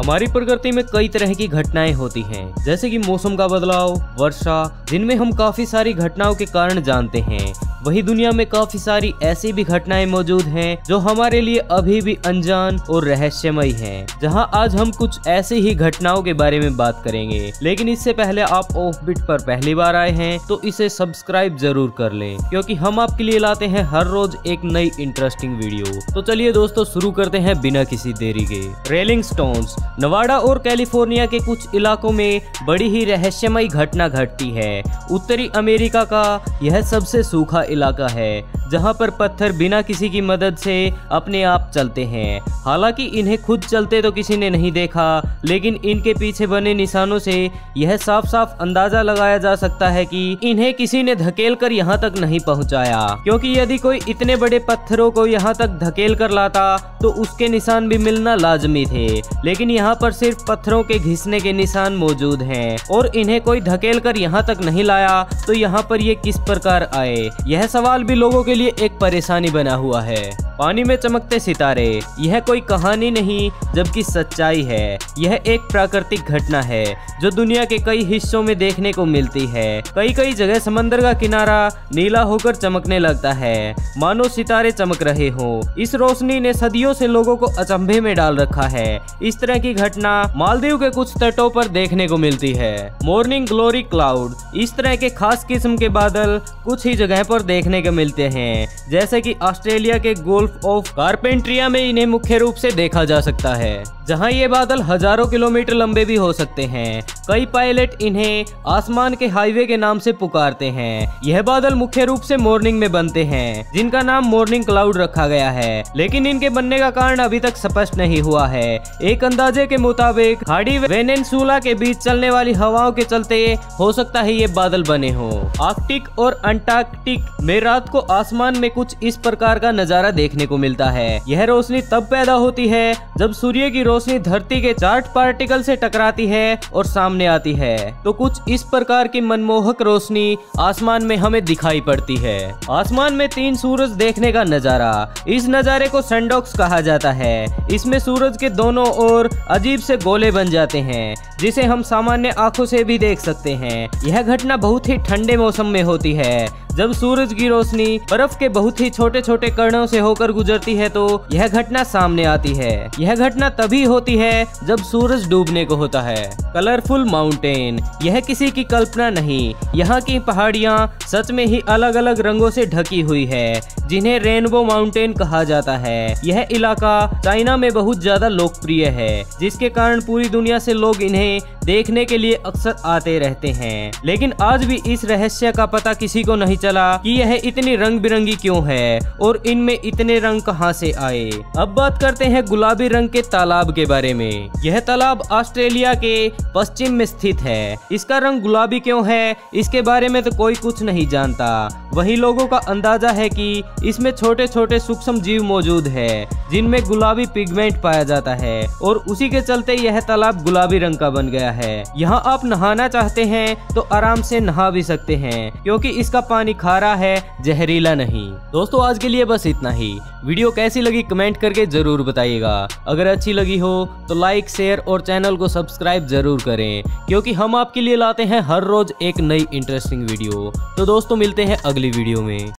हमारी प्रकृति में कई तरह की घटनाएं होती हैं, जैसे कि मौसम का बदलाव, वर्षा, जिनमें हम काफी सारी घटनाओं के कारण जानते हैं। वही दुनिया में काफी सारी ऐसी भी घटनाएं मौजूद हैं जो हमारे लिए अभी भी अनजान और रहस्यमय हैं, जहां आज हम कुछ ऐसी ही घटनाओं के बारे में बात करेंगे। लेकिन इससे पहले आप ऑफबीट पर पहली बार आए हैं तो इसे सब्सक्राइब जरूर कर लें, क्योंकि हम आपके लिए लाते हैं हर रोज एक नई इंटरेस्टिंग वीडियो। तो चलिए दोस्तों शुरू करते हैं बिना किसी देरी के। Rolling Stones. नवाडा और कैलिफोर्निया के कुछ इलाकों में बड़ी ही रहस्यमय घटना घटती है। उत्तरी अमेरिका का यह सबसे सूखा इलाका है, जहां पर पत्थर बिना किसी की मदद से अपने आप चलते हैं। हालांकि इन्हें खुद चलते तो किसी ने नहीं देखा, लेकिन इनके पीछे बने निशानों से यह साफ साफ अंदाजा लगाया जा सकता है कि इन्हें किसी ने धकेलकर यहां तक नहीं पहुंचाया, क्योंकि यदि कोई इतने बड़े पत्थरों को यहां तक धकेल कर लाता तो उसके निशान भी मिलना लाजमी थे। लेकिन यहाँ पर सिर्फ पत्थरों के घिसने के निशान मौजूद हैं और इन्हें कोई धकेल कर यहाँ तक नहीं लाया तो यहाँ पर ये किस प्रकार आए, यह सवाल भी लोगों के लिए एक परेशानी बना हुआ है। पानी में चमकते सितारे। यह कोई कहानी नहीं जबकि सच्चाई है। यह एक प्राकृतिक घटना है जो दुनिया के कई हिस्सों में देखने को मिलती है। कई जगह समंदर का किनारा नीला होकर चमकने लगता है, मानो सितारे चमक रहे हो। इस रोशनी ने सदियों से लोगों को अचंभे में डाल रखा है। इस तरह की घटना मालदीव के कुछ तटों पर देखने को मिलती है। Morning glory cloud. इस तरह के खास किस्म के बादल कुछ ही जगह पर देखने को मिलते हैं, जैसे कि ऑस्ट्रेलिया के गोल्फ ऑफ कार्पेंट्रिया में इन्हें मुख्य रूप से देखा जा सकता है, जहां ये बादल हजारों किलोमीटर लंबे भी हो सकते हैं। कई पायलट इन्हें आसमान के हाईवे के नाम से पुकारते हैं। यह बादल मुख्य रूप से मॉर्निंग में बनते हैं, जिनका नाम मॉर्निंग क्लाउड रखा गया है, लेकिन इनके बनने का कारण अभी तक स्पष्ट नहीं हुआ है। एक अंदाजे के मुताबिक खाड़ी वेनेजुएला के बीच चलने वाली हवाओं के चलते हो सकता है ये बादल बने हो। आर्कटिक और अंटार्कटिक में रात को आसमान में कुछ इस प्रकार का नजारा देखने को मिलता है। यह रोशनी तब पैदा होती है जब सूर्य की रोशनी धरती के चार्ट पार्टिकल से टकराती है और सामने आती है, तो कुछ इस प्रकार की मनमोहक रोशनी आसमान में हमें दिखाई पड़ती है। आसमान में तीन सूरज देखने का नजारा। इस नजारे को सनडॉग्स कहा जाता है। इसमें सूरज के दोनों ओर अजीब से गोले बन जाते हैं, जिसे हम सामान्य आंखों से भी देख सकते हैं। यह घटना बहुत ही ठंडे मौसम में होती है, जब सूरज की रोशनी बर्फ के बहुत ही छोटे छोटे कणों से होकर गुजरती है तो यह घटना सामने आती है। यह घटना तभी होती है जब सूरज डूबने को होता है। Colourful mountain. यह किसी की कल्पना नहीं, यहाँ की पहाड़ियाँ सच में ही अलग अलग रंगों से ढकी हुई है, जिन्हें रेनबो माउंटेन कहा जाता है। यह इलाका चाइना में बहुत ज्यादा लोकप्रिय है, जिसके कारण पूरी दुनिया से लोग इन्हें देखने के लिए अक्सर आते रहते हैं। लेकिन आज भी इस रहस्य का पता किसी को नहीं चला कि यह इतनी रंग बिरंगी क्यों है और इनमें इतने रंग कहाँ से आए। अब बात करते हैं गुलाबी रंग के तालाब के बारे में। यह तालाब ऑस्ट्रेलिया के पश्चिम में स्थित है। इसका रंग गुलाबी क्यों है, इसके बारे में तो कोई कुछ नहीं जानता। वही लोगों का अंदाजा है कि इसमें छोटे छोटे सूक्ष्म जीव मौजूद है, जिनमें गुलाबी पिगमेंट पाया जाता है और उसी के चलते यह तालाब गुलाबी रंग का बन गया है। यहाँ आप नहाना चाहते हैं तो आराम से नहा भी सकते हैं, क्योंकि इसका पानी खारा है, जहरीला नहीं। दोस्तों आज के लिए बस इतना ही। वीडियो कैसी लगी कमेंट करके जरूर बताइएगा। अगर अच्छी लगी हो तो लाइक, शेयर और चैनल को सब्सक्राइब जरूर करें, क्योंकि हम आपके लिए लाते हैं हर रोज एक नई इंटरेस्टिंग वीडियो। तो दोस्तों मिलते हैं अगली वीडियो में।